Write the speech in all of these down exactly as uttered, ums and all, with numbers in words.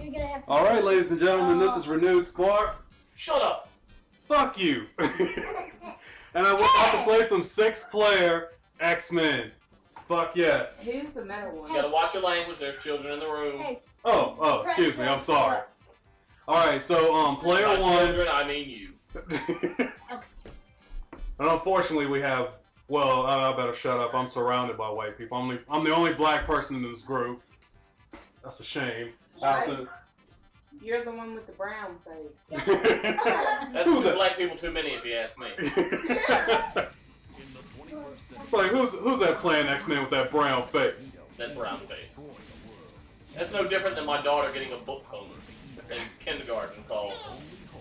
You're gonna have to All right, ladies and gentlemen, oh. this is Renewed Squad. Shut up. Fuck you. And I was about to play some six-player X-Men. Fuck yes. Who's the metal one? You gotta watch your language. There's children in the room. Hey. Oh, oh, excuse me. I'm sorry. All right, so um, player By one. Children, I mean you. Okay. And unfortunately, we have. Well, I better shut up. I'm surrounded by white people. I'm the, I'm the only black person in this group. That's a shame. Allison. You're the one with the brown face. That's who's two that? Black people too many, if you ask me. It's like, who's, who's that playing X-Men with that brown face? That brown face. That's no different than my daughter getting a book cover in kindergarten called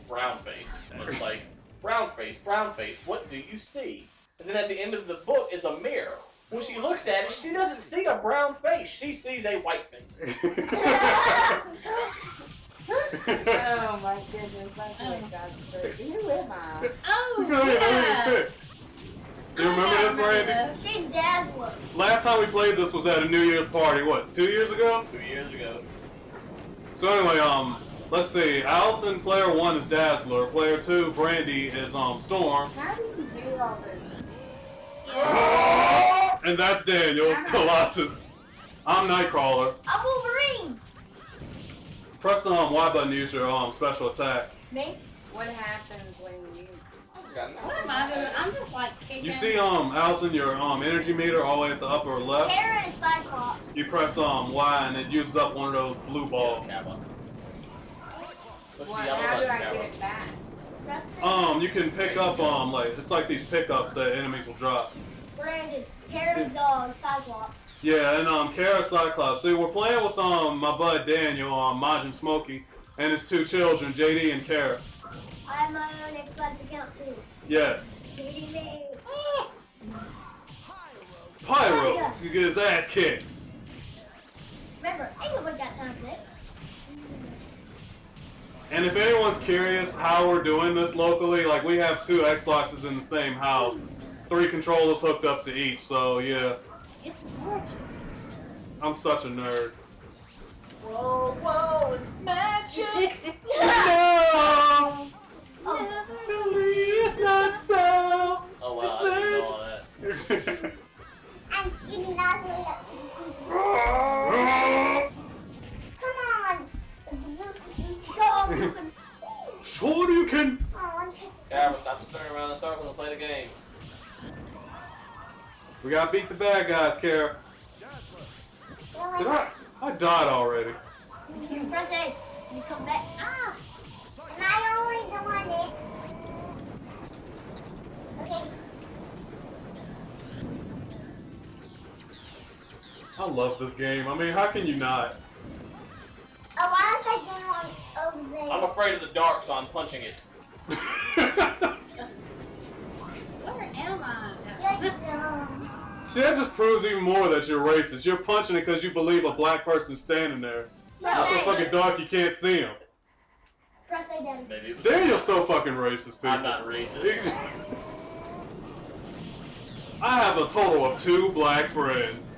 brown face. And it's like, brown face, brown face, what do you see? And then at the end of the book is a mirror. When she looks at it, she doesn't see a brown face. She sees a white face. Oh my goodness! I God's Who am I? Oh yeah. Yeah. Do you remember this, Brandy? She's Dazzler. Last time we played this was at a New Year's party. What? Two years ago? Two years ago. So anyway, um, let's see. Allison, player one is Dazzler. Player two, Brandy, is um Storm. How did you do all this? Yeah. And that's Daniel's Colossus. I'm Nightcrawler. I'm Wolverine. Press the um, Y button to use your um, special attack. Me? What happens when you... What am I doing? I'm just like kicking... You see, um, Allison, your um, energy meter all the way at the upper left. Cara and Cyclops. You press um, Y and it uses up one of those blue balls. Well, how do I get it back? Um, you can pick up, um, like, it's like these pickups that enemies will drop. Brandon, Cara's dog, Cyclops. Yeah, and um, Cara Cyclops. See, we're playing with um, my bud Daniel, um, Majin Smokey, and his two children, J D and Cara. I have my own Xbox account too. Yes. J D Pyro. Pyro. You get his ass kicked. Remember, I can work that time clip. And if anyone's curious how we're doing this locally, like we have two Xboxes in the same house, three controllers hooked up to each. So yeah. It's magic. I'm such a nerd. Whoa, whoa, it's magic! No! Oh. It's not so! Oh, wow, it's magic! I I'm screaming all the way up to the Come on! Sure you can! Cara, stop stirring around the circle and play the game. We gotta beat the bad guys, Cara. Did I? I died already. You can press A. You come back. Ah! And I already don't want it. Okay. I love this game. I mean, how can you not? Oh, why is that game on over there? I'm afraid of the dark, so I'm punching it. Where am I? You're dumb. See, that just proves even more that you're racist. You're punching it because you believe a black person's standing there. It's so fucking dark you can't see him. Press A, Daddy. Maybe Daniel's so fucking racist, people. I'm not racist. I have a total of two black friends.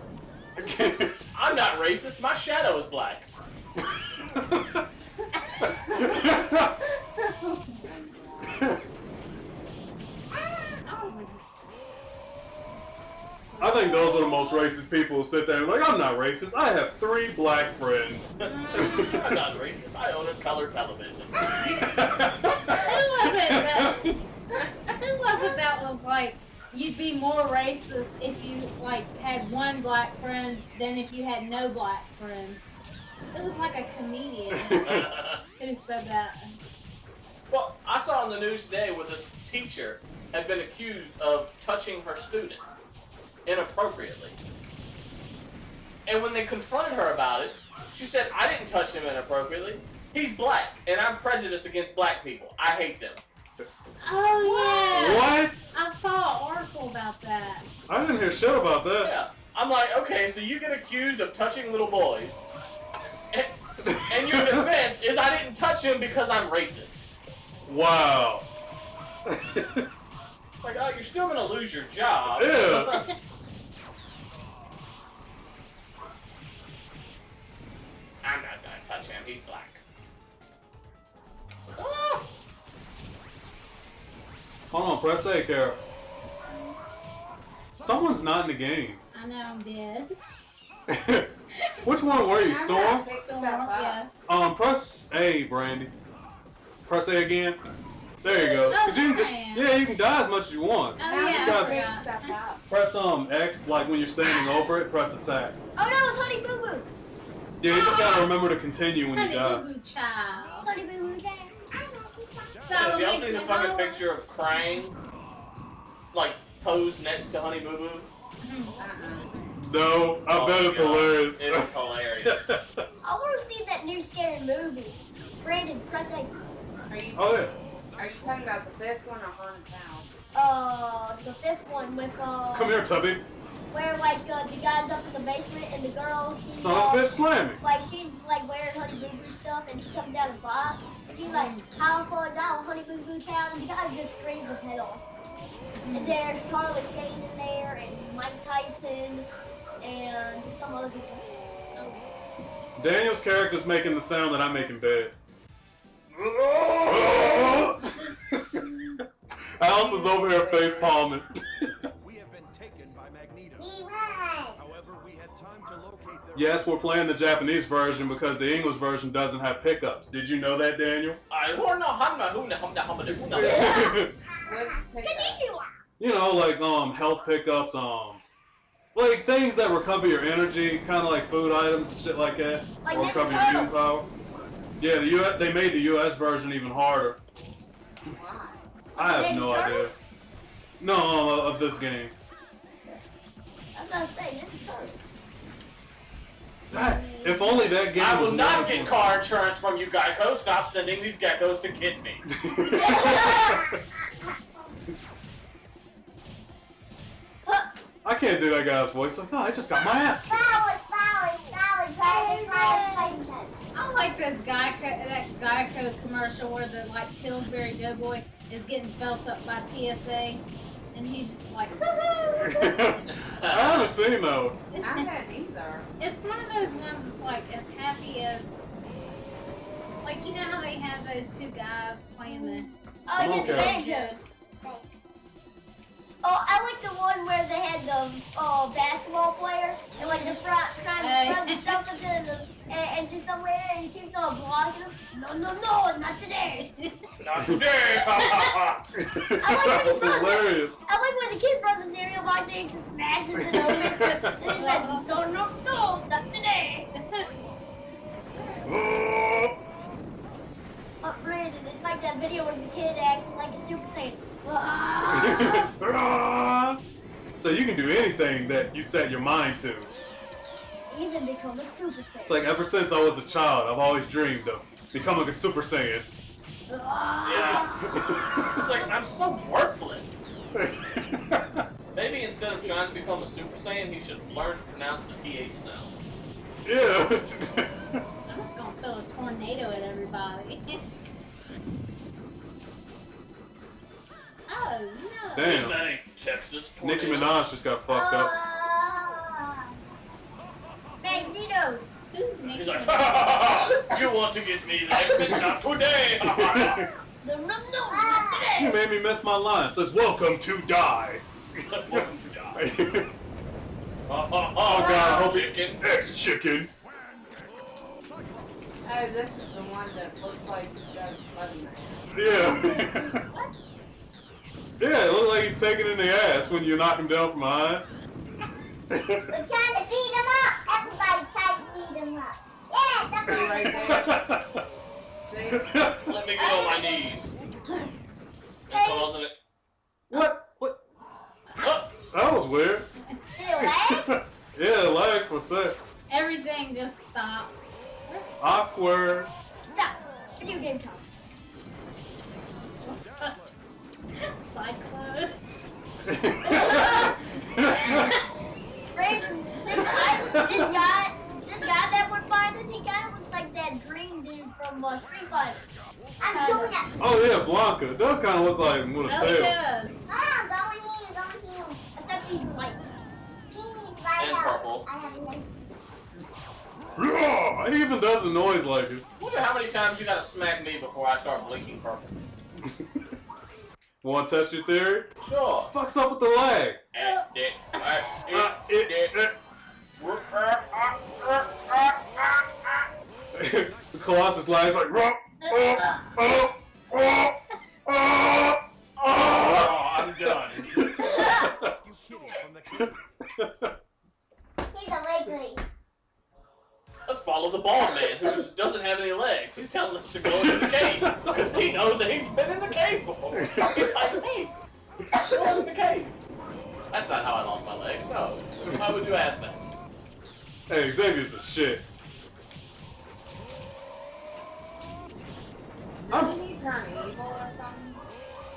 I'm not racist. My shadow is black. I think those are the most racist people who sit there and like, I'm not racist. I have three black friends. I'm not racist. I own a color television. Who was it that, who was it that was like, you'd be more racist if you like had one black friend than if you had no black friends? It was like a comedian who said that. Well, I saw on the news today where this teacher had been accused of touching her student inappropriately. And when they confronted her about it, she said, I didn't touch him inappropriately. He's black, and I'm prejudiced against black people. I hate them. Oh, yeah. What? I saw an article about that. I didn't hear shit about that. Yeah. I'm like, okay, so you get accused of touching little boys, and, and your defense is I didn't touch him because I'm racist. Wow. Like, oh, you're still going to lose your job. Yeah. I'm not going to touch him. he's black. Ah! Hold on, press A, Cara. Someone's not in the game. I know, I'm dead. Which one were you, Storm? Storm, yes. Um, press A, Brandy. Press A again. There you go. Oh, you can, yeah, you can die as much as you want. Oh, you yeah, gotta, yeah. Press um X, like when you're standing over it, press attack. Oh no, it's Honey Boo Boo. Yeah, you just gotta remember to continue when honey you die. Honey Boo Boo Child. Honey Boo Boo Child. Have y'all seen the fucking picture of Krang, like, posed next to Honey Boo Boo? No, I oh bet it's God. hilarious. It's hilarious. I want to see that new scary movie. Brandon, press A. Are you, oh, yeah. Are you talking about the fifth one or Haunted House? Uh, the fifth one with, uh... Come here, Tubby. Where, like, uh, the guy's up in the basement and the girl... She's, Son of a slamming. Like, she's, like, wearing Honey Boo Boo stuff and she comes down and vibes. And she's like, how far down Honey Boo Boo Town? And the guy just screams his head off. And there's Charlie Shane in there and Mike Tyson and some other people. Oh. Daniel's character's making the sound that I make in bed. Alice is over here face palming. We have been taken by Magneto. However, we had time to locate their Yes, we're playing the Japanese version because the English version doesn't have pickups. Did you know that, Daniel? I don't know how. You know, like um health pickups, um like things that recover your energy, kind of like food items and shit like that. Like or recover your immune power. Yeah, the U S, they made the U S version even harder. Wow. I have no idea. No, uh, of this game. I was gonna say, this is hard. That, if only that game I will not get car insurance from you, Geico. Stop sending these geckos to kid me. I can't do that guy's voice. Like, no, I just got my ass kicked. I like this Geico, that Geico commercial where the like Pillsbury Doughboy is getting felt up by T S A, and he's just like, woohoo! I haven't seen though. I haven't either. It's one of those ones that's like as happy as, like you know how they have those two guys playing the oh okay. the banjos. Oh, I like the one where they had the uh, basketball player and like the front trying to throw the stuff into the and, and to somewhere and he keeps on blocking him. No, no, no, not today. Not today. I like when the hilarious. Son, I like when the kid runs the cereal box and he just smashes it open and he's like, no, no, no, not today. But Brandon, it's like that video where the kid acts like a Super Saiyan. So you can do anything that you set your mind to. Even become a Super Saiyan. It's like ever since I was a child, I've always dreamed of becoming a Super Saiyan. Yeah. It's like, I'm so worthless. Maybe instead of trying to become a Super Saiyan, he should learn to pronounce the T H sound. Yeah. I'm just gonna throw a tornado at everybody. Oh, no. Damn. That ain't Texas. Nicki Minaj just got fucked uh, up. Magneto. Who's Nicki He's like, ha, ha, ha, you want to get me like this? Not today. Ha, ha, ha. No, no, no, not today. You made me miss my line. It says, welcome to die. Welcome to die. uh, uh, uh, oh, God, I hope chicken. It, it's chicken. Oh, this is the one that looks like that button. Yeah. What? Yeah, it looks like he's taking in the ass when you knock him down from behind. We're trying to beat him up. Everybody tried to beat him up. Yeah, that's me right there. See? Let me get on my knees. That's causing it. What? What? What? That was weird. Did it lag? Yeah, it lagged for a sec. Everything just stopped. Awkward. Stop. Video game time. Cyclone. Brandon, this guy, this guy, this guy that would find this he guy was like that green dude from uh, Street Fighter. I'm doing that. Oh yeah, Blanca. It does kind of look like Munateo. No, ah, go in here, go in here. Except he's white. He needs white. And purple. I have one. It even does a noise like it. Wonder how many times you gotta smack me before I start blinking purple. Want to test your theory? Sure. Fucks up with the leg. Uh, uh, it, uh, the Colossus lies like, oh, oh, oh, oh, oh, I'm done. You stole from the king. He's a wiggly. Let's follow the bald man who doesn't have any legs. He's telling us to go into the cave because he knows that he's been in the cave before. He's like, hey, go in the cave. That's not how I lost my legs. No. Why would you ask that? Hey, Xavier's the shit. Did he turn evil or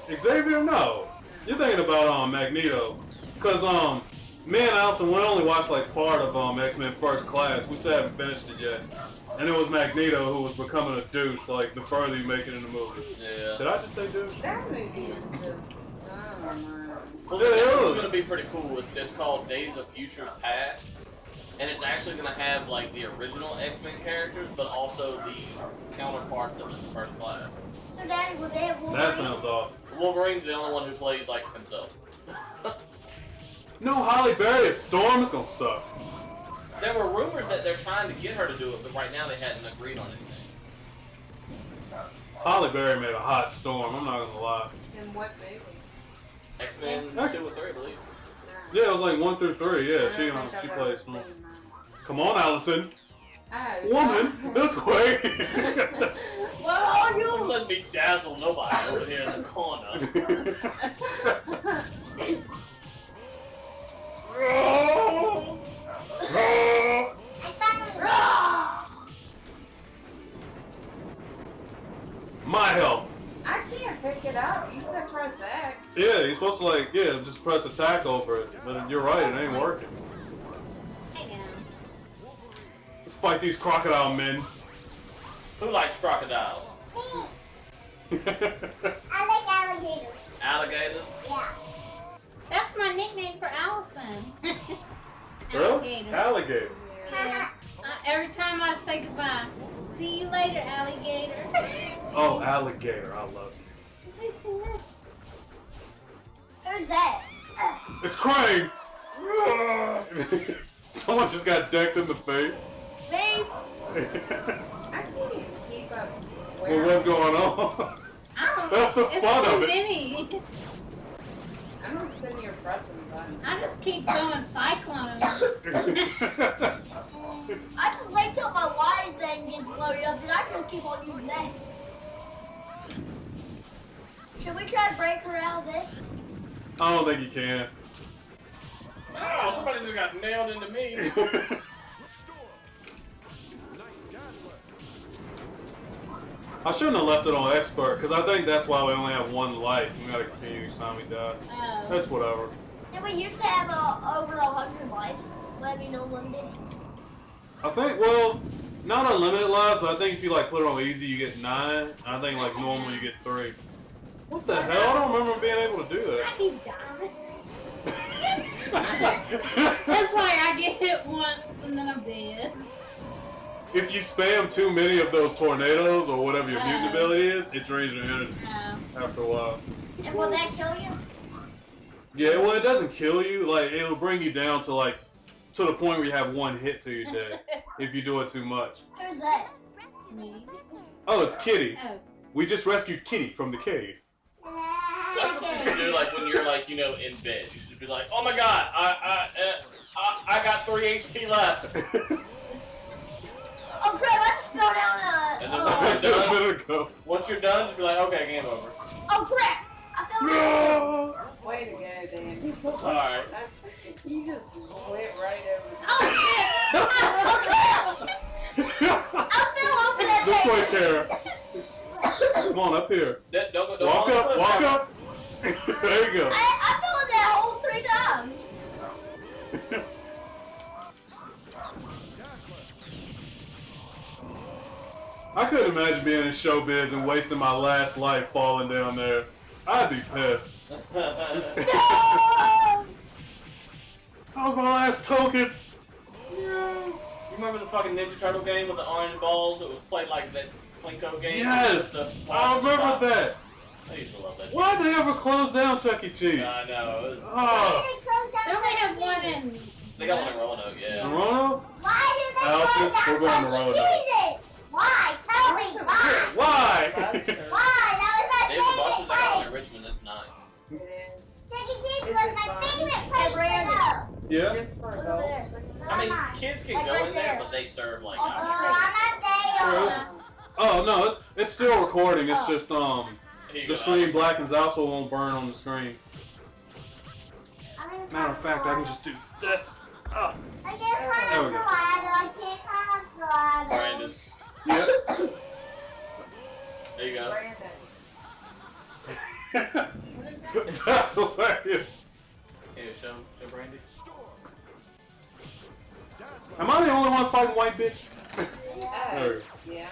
something? Xavier, no. You're thinking about um Magneto, cause um. Me and Allison, we only watched like part of um, X-Men First Class. We still haven't finished it yet. And it was Magneto who was becoming a douche, like, the further you make it in the movie. Yeah. Did I just say douche? That movie is just, I don't know. Well, yeah, it was. It's gonna be pretty cool. It's, it's called Days of Future Past. And it's actually gonna have, like, the original X-Men characters, but also the counterparts of First Class. So, Daddy, will they have Wolverine? That sounds awesome. Wolverine's the only one who plays, like, himself. No, Halle Berry as Storm is gonna suck. There were rumors that they're trying to get her to do it, but right now they hadn't agreed on anything. Halle Berry made a hot Storm, I'm not gonna lie. In what movie? X-Men two or three, I believe. Yeah, it was like one through three, yeah, she, um, she played Storm. Come on, Allison. Oh, woman, this way! What are you? Don't let me dazzle nobody over here in the corner. Roar! Roar! Roar! My help! I can't pick it up. You said press X. Yeah, you're supposed to like, yeah, just press attack over it. But you're right, it ain't working. Hang on. Let's fight these crocodile men. Who likes crocodiles? Me! I like alligators. Alligators? Yeah. That's my nickname for Allison. Alligator. Really? Alligator. Yeah. Uh, every time I say goodbye, see you later, alligator. Oh, alligator, I love you. Who's that? It's crying. Someone just got decked in the face. Babe. I can't even keep up. Well, what's going on? I don't That's the it's fun so of it. Many. I don't sit here pressing the button. I just keep going cyclones. I just wait till my wide thing gets loaded up and I just keep on using that. Should we try to break her out of this? I don't think you can. Oh, somebody just got nailed into me. I shouldn't have left it on expert, because I think that's why we only have one life. We gotta continue each time we die. Oh. That's whatever. Did we used to have uh, over a hundred lives? Maybe no limited? I think, well, not unlimited lives, but I think if you like put it on easy, you get nine. I think like normally you get three. What the hell? I don't remember being able to do that. I keep dying. That's like I get hit once and then I'm dead. If you spam too many of those tornadoes or whatever your uh, mutant ability is, it drains your energy uh, after a while. And will that kill you? Yeah, well, it doesn't kill you. Like, it'll bring you down to like to the point where you have one hit to your day if you do it too much. Who's that? Me. Oh, it's Kitty. Oh. We just rescued Kitty from the cave. That's what you should do, like when you're like you know in bed. You should be like, oh my god, I I uh, I, I got three H P left. Oh crap, I just fell down a... And then once you're done, you're go. once you're done, just be like, okay, game over. Oh crap! I fell down! No. Way to go, Daniel. Sorry. You just went right over there. Oh shit! Oh crap! I fell over that This way, Cara. Come on, up here. That, don't, don't walk up, walk up. There you go. I, I fell in that hole three times. I couldn't imagine being in showbiz and wasting my last life falling down there. I'd be pissed. That was my last token. No. remember the fucking Ninja Turtle game with the orange balls that was played like that Plinko game? Yes! I remember that! I used to love that. Why did they ever close down Chuck E. Cheese? I know. Oh. They only have one in... They got one in Roanoke, yeah. In Roanoke? Why do they Allison, close down Chuck E. Cheese's? Why? Tell me, why? Why? Why? That was my favorite place. David Buster's got one in Richmond, that's nice. It is. Chuck E. Cheese was my favorite place to go. Yeah. Just for adults. I mean, kids can like go right in there, there, but they serve like. Oh, uh, oh no, it, it's still recording. It's oh. just um, the go. Screen blackens out, so it won't burn on the screen. Matter of fact, I can just do this. Oh. I can't climb up the ladder. I can't climb up the ladder. Brandon. Yep. There you go. What is that? That's hilarious. Here, show, show Brandy. Am I the only one fighting white bitch? Yeah. Yeah.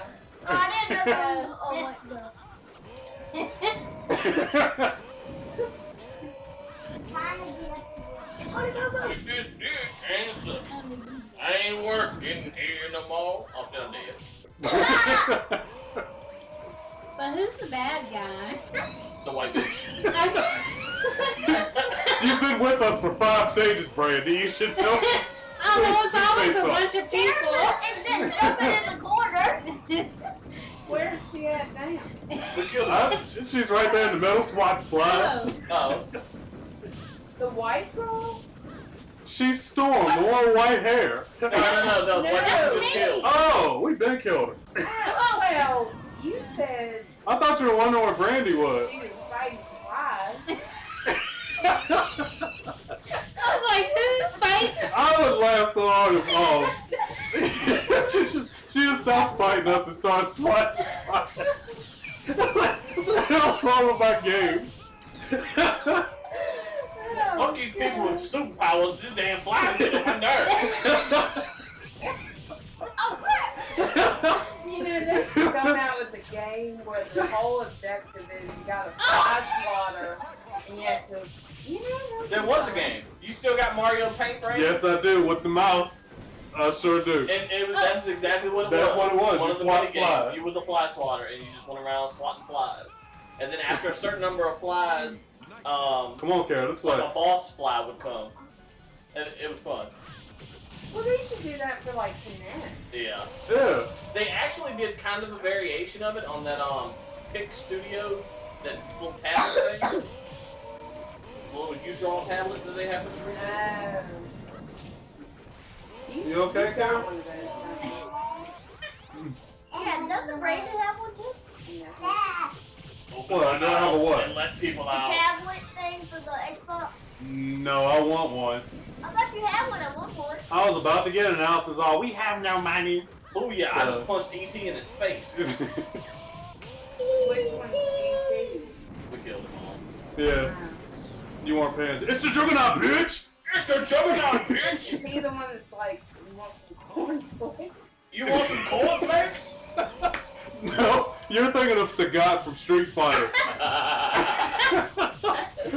I didn't know that was all white girl. Get this dick answer. I ain't working here no more. I'm done dead. So who's the bad guy? The white bitch. You've been with us for five stages, Brandy. You should know. I'm on top of a bunch of people. And then jumping in the corner. Where is she at now? uh, she's right there in the middle, swat flies. Oh. Uh-oh. The white girl? She's Storm, the one with white hair. No, no, no, no. no that's me. Killed. Oh, we been killed her. Oh, well, you said... I thought you were wondering where Brandy was. She was fighting flies. I would laugh so hard if um, she just she just stops fighting us and starts swatting us. What the hell's wrong with my game? Fuck these people with superpowers, this damn flies to my nerve. Oh crap! You know this should come out with a game where the whole objective is you gotta fly slaughter and you have to You know, there was a game. You still got Mario Paint, right? Yes, I do. With the mouse, I sure do. And it, that's exactly what it that's was. That's what it was. One you of the swat flies. You was a fly swatter, and you just went around swatting flies. And then after a certain number of flies, um, come on, Cara, let's like play. A boss fly would come, and it was fun. Well, they should do that for like Connect. Yeah. Yeah. They actually did kind of a variation of it on that um, Pick Studio, that little tablet thing. Little U-Draw tablet that they have this recently. Uh, you okay, Cara? Yeah, doesn't Brandon have one too? Yeah. Well, I don't have a what? And let people out. A tablet thing for the Xbox? No, I want one. I thought you had one at one point. I was about to get an ounce is all. We have no money. Oh yeah, so. I just punched E T in his face. Which one's E T? We killed him all. Yeah. Wow. You weren't paying attention. It's the juggernaut, bitch! It's the juggernaut, bitch! Is he the one that's like, you want some cornflakes? You want some cornflakes? No, you're thinking of Sagat from Street Fighter.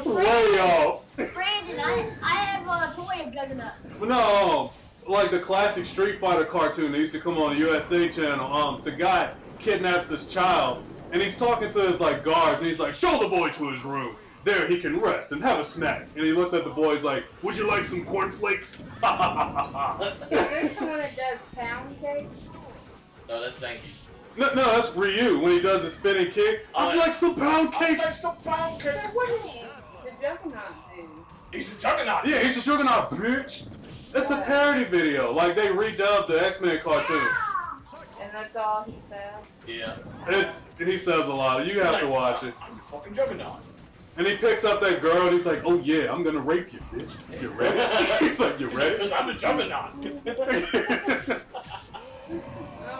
Way off. Brandon, I, I have a toy of juggernaut. No, like the classic Street Fighter cartoon that used to come on the U S A Channel. Um, Sagat kidnaps this child, and he's talking to his like guards, and he's like, show the boy to his room. There he can rest and have a snack. And he looks at the boys like, would you like some cornflakes? Ha. Is there someone that does pound cakes? No, that's Zanky. No, no, that's Ryu when he does a spinning kick. Oh, I'd like some pound cake! I'd like some pound cake! So what is he? The juggernaut dude. He's a juggernaut! Yeah, he's a juggernaut, bitch! That's what? A parody video. Like, they redubbed the X-Men cartoon. Yeah. And that's all he says? Yeah. It's, he says a lot. You have like, to watch it. I'm a fucking juggernaut. And he picks up that girl and he's like, oh yeah, I'm gonna rape you, bitch. You ready? He's like, you ready? Because I'm a juggernaut. Oh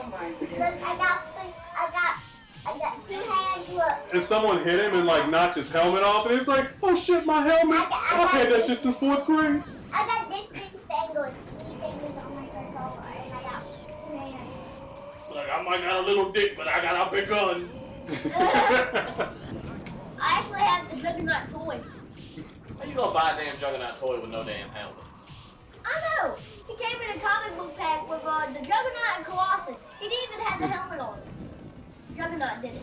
my god. Look, I got, I got, I got two hands, look. And someone hit him and like knocked his helmet off and he's like, oh shit, my helmet. I, got, I, I had that shit since fourth grade. I got this big fingers, these fingers on my controller and I got two hands. Like, I might got a little dick, but I got a big gun. I actually have the juggernaut toy. How you gonna buy a damn juggernaut toy with no damn helmet? I know. He came in a comic book pack with uh, the Juggernaut and Colossus. He didn't even have the helmet on. Juggernaut did it.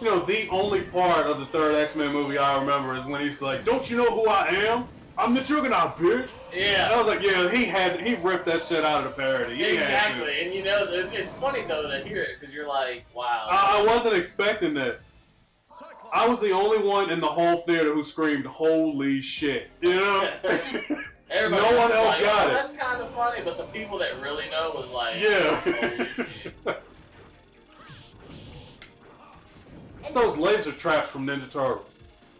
You know, the only part of the third X-Men movie I remember is when he's like, "Don't you know who I am? I'm the Juggernaut, bitch." Yeah. And I was like, yeah, he had he ripped that shit out of the parody. He exactly. And you know, it's funny though to hear it because you're like, wow. I, I wasn't expecting that. I was the only one in the whole theater who screamed, "Holy shit!" You know. Everybody no one else like, got oh, it. That's kind of funny, but the people that really know was like, yeah. Holy shit. It's those laser traps from Ninja Turtle.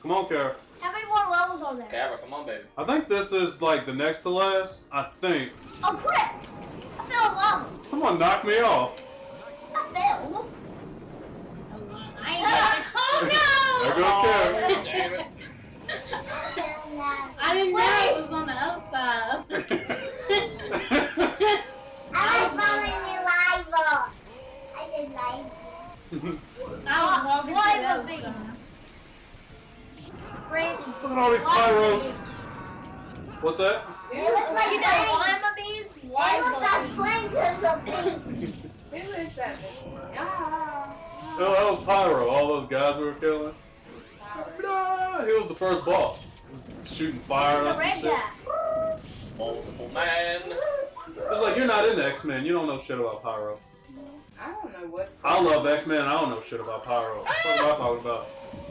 Come on, Cara. How many more levels are there? Cara, come on, baby. I think this is like the next to last. I think. Oh crap! I fell in love. Someone knocked me off. I fell. I oh no! There goes Cara. Oh, damn it. I didn't Wait. know it was on the outside. I was following Eliva. I did live. I was walking through the outside. Look at all these pyros. What's that? It looks like you know lima beans. It looks like planes or something. Who is that? Ah. Oh, that was Pyro. All those guys we were killing. Nah, he was the first boss. He was shooting fire and that shit. Multiple man. It's like you're not into X-Men. You don't know shit about Pyro. I don't know what. I love X-Men. I don't know shit about Pyro. What am I talking about?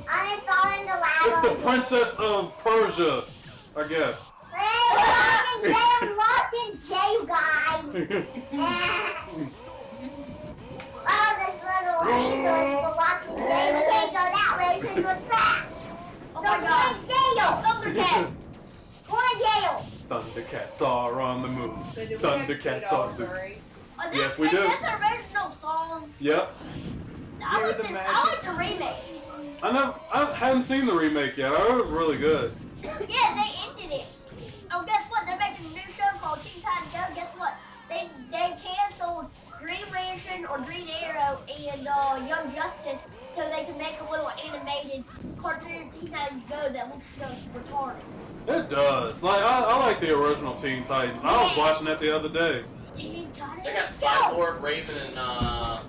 I saw in the lab. It's the Princess of Persia, I guess. They're locked in jail, guys. Oh, this little weasel is locked in jail. We can't go that way because we're trapped. Oh my God! Thundercats. Go in jail. Thundercats are on the move. Thundercats are loose. Yes, we do. That's the original song. Yep. I like the I like the remake. I never, I haven't seen the remake yet. I heard it was really good. Yeah, they ended it. Oh, guess what? They're making a new show called Teen Titans Go. Guess what? They they canceled Green Lantern or Green Arrow and uh, Young Justice so they can make a little animated cartoon Teen Titans Go that looks just retarded. It does. Like I, I like the original Teen Titans. I was watching that the other day. Teen Titans. They got Cyborg, Raven, and uh,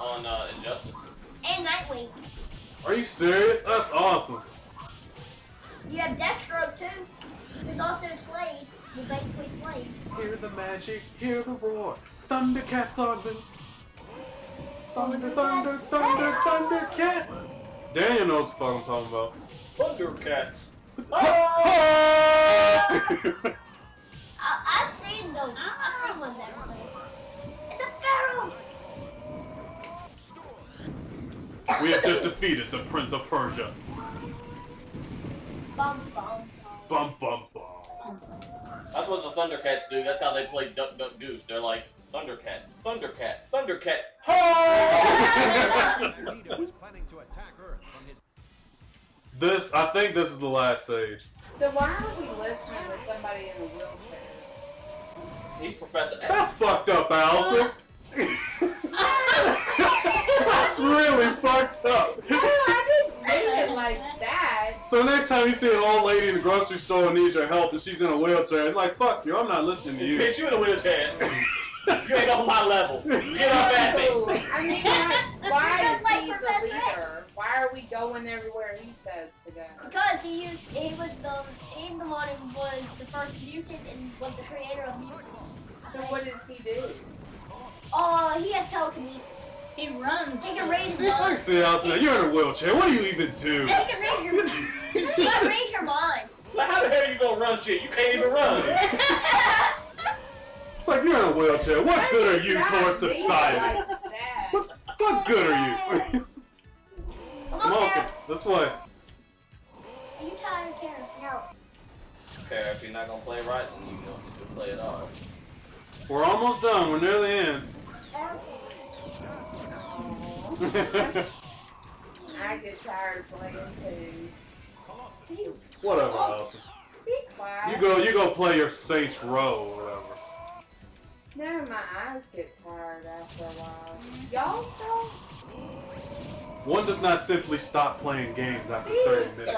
on uh, Injustice. And Nightwing. Are you serious? That's awesome. You have Deathstroke too. There's also a Slade. You're basically Slade. Hear the magic, hear the roar. Thundercats are this. Thunder, thunder, thunder, Thundercats. Daniel knows what the fuck I'm talking about. Thundercats. Oh! I, I've seen those. I've seen one that way. It's a pharaoh. We have just defeated the Prince of Persia. Bum bum bum. Bum bum bum. That's what the Thundercats do. That's how they play Duck Duck Goose. They're like, Thundercat, Thundercat, Thundercat. Ho! This, I think this is the last stage. So why are we listening to somebody in a wheelchair? He's Professor X. That's fucked up, Allison. That's really fucked up. No, I didn't think it like that. So next time you see an old lady in the grocery store and needs your help and she's in a wheelchair, it's like, fuck you, I'm not listening to you. Bitch, you in a wheelchair. You ain't on my level. Get up at me. I mean, like, why is like he Professor the leader? X. Why are we going everywhere he says to go? Because he used, he was the, in the morning was the first mutant and was the creator of mutant. So what does he do? Oh, uh, he has telekinesis. He runs. He can raise his mind. See, Allison, you're in a wheelchair. What do you even do? He can raise your mind. He can raise your mind. Like, how the hell are you gonna run shit? You can't even run. It's like you're in a wheelchair. What That's good are you towards society? Like what, what good are you? Come on, Cara. This way. Are you tired of Cara? No. Cara, if you're not gonna play right, then you don't need to play at all. We're almost done. We're nearly in. I get tired of playing too. Whatever, Allison. Be quiet. You go, you go play your Saints Row or whatever. Now my eyes get tired after a while. Y'all still? One does not simply stop playing games after thirty minutes.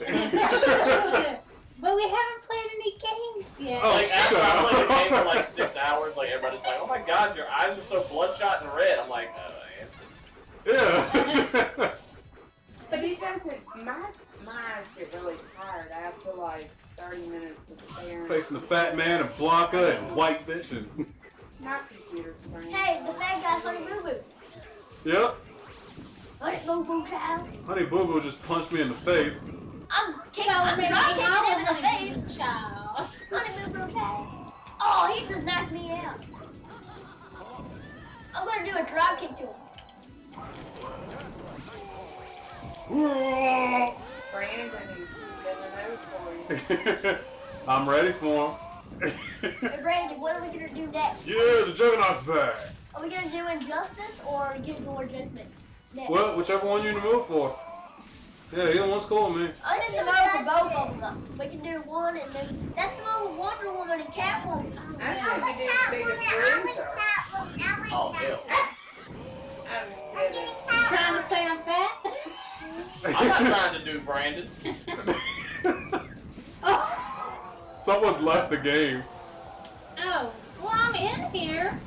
Be quiet. But we haven't played any games. games yet. Oh, like, after I played the game for like six hours, like everybody's like, oh my god, your eyes are so bloodshot and red. I'm like, oh, man. Yeah. But it hasn't, my eyes get really tired after like thirty minutes of the parents. Facing the fat man and Blanca and white bitch and... My computer screen. Hey, the fat guy's Honey Boo Boo. Yep. Honey Boo Boo Child. Honey Boo Boo just punched me in the face. I'm kicking him in the face, child. Honey Boo Boo Child. Oh, he just knocked me out. I'm gonna do a drop kick to him. Brandy, I'm ready for him. Hey, Brandy, what are we gonna do next? Yeah, the Juggernaut's back. Are we gonna do Injustice or Give More Judgment? Next? Well, whichever one you're in the mood for. Yeah, he don't want to score me. I'm in the mood for both of them. We can do one and then that's the one with Wonder Woman and Catwoman. Oh, I don't know if we did the biggest loser. Oh hell. I'm getting tired. You trying to say I'm fat? I'm not trying to do Brandon. Oh. Someone's left the game. Oh, well, I'm in here.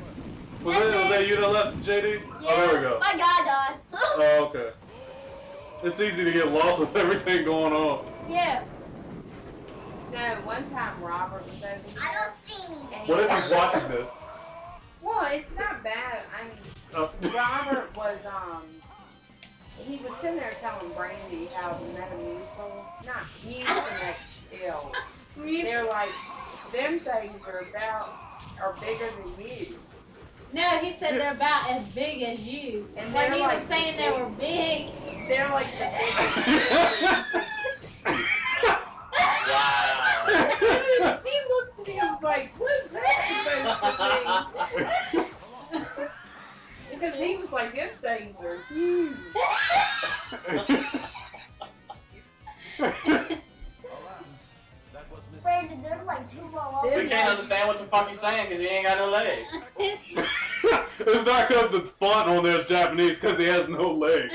Was that, was that you that left, J D? Yeah. Oh, there we go. My guy died. Oh, okay. It's easy to get lost with everything going on. Yeah. No, one time Robert was over here. I don't see me. What if he's watching this? Well, it's not bad. I mean, oh. Robert was, um, he was sitting there telling Brandy how Metamucil, not Mucil, but ill. They're like, them things are about, are bigger than you. No, he said they're about as big as you. And when he was saying they were big. They're like the big. Wow. She looks at him like, what's that supposed to be? Because he was like, them things are huge. Brandon, they're like too long. We can't understand what the fuck he's saying because he ain't got no leg. It's not because the font on there is Japanese, because he has no leg.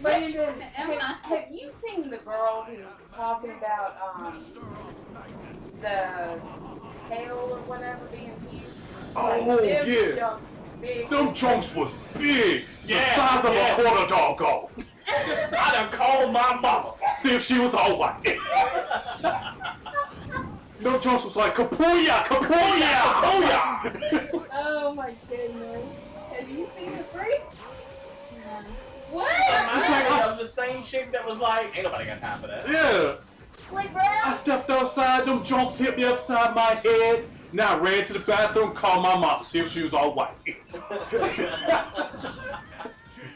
Brandon, have, have you seen the girl who's talking about um the tail or whatever being huge? Oh, like, them yeah. Chunks, big. Them chunks was big. Yeah, the size yeah. of a quarter dog go. I done called my mama. See if she was all white. No Josh was like, Kapuya, Kapuya, Kapuya. Oh my goodness. Have you seen the freak? No. What? It's like I'm the same chick that was like, ain't nobody got time for that. Yeah. Like, bro. I stepped outside, them junks hit me upside my head. Now I ran to the bathroom, called my mom, see if she was all white.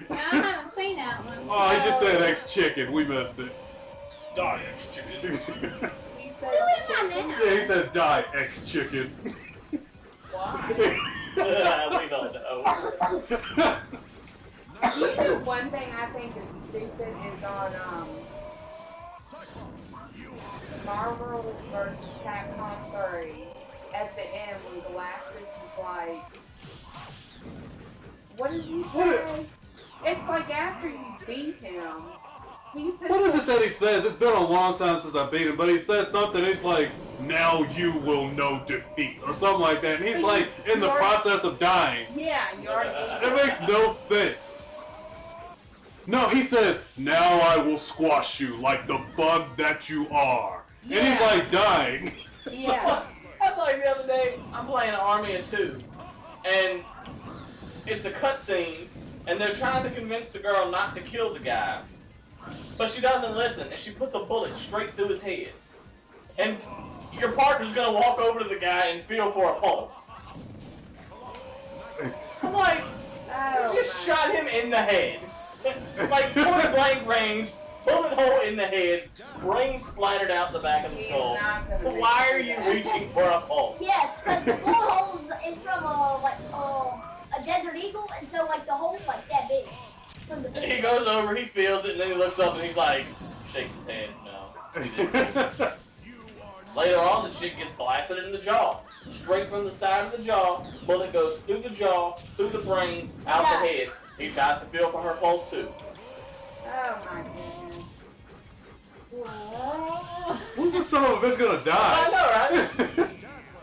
No, I haven't seen that one. Oh, he just said X chicken. We missed it. Die X chicken. He says chicken. Yeah, he says die X chicken. Why? We don't know. You know, one thing I think is stupid is on um Marvel versus Capcom three. At the end, when Galactus is like, what did he say? It's like after you beat him, he says... What is it that he says? It's been a long time since I beat him, but he says something, he's like, now you will know defeat, or something like that, and he's like, in the process of dying. Yeah, you already beat him. It makes no sense. No, he says, now I will squash you like the bug that you are. Yeah. And he's like, dying. Yeah. That's like the other day, I'm playing Army of Two, and it's a cutscene. And they're trying to convince the girl not to kill the guy. But she doesn't listen, and she puts a bullet straight through his head. And your partner's gonna walk over to the guy and feel for a pulse. I'm like, oh, you just shot him in the head. Like, point blank range, bullet hole in the head, brain splattered out the back of the skull. Why are you reaching for a pulse? Yes, because the bullet hole is from a, like, oh. A Desert Eagle, and so like the whole like that big. And he goes over, he feels it, and then he looks up and he's like, shakes his head. No. Later on, the chick gets blasted in the jaw, straight from the side of the jaw. Bullet goes through the jaw, through the brain, out yeah. the head. He tries to feel for her pulse too. Oh my goodness. Who's the son of a bitch gonna die? I know, right?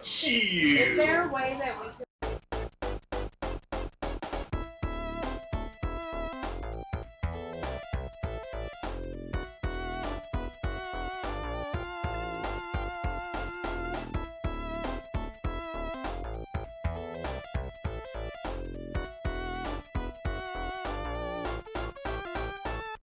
Jeez. Is there a way that we could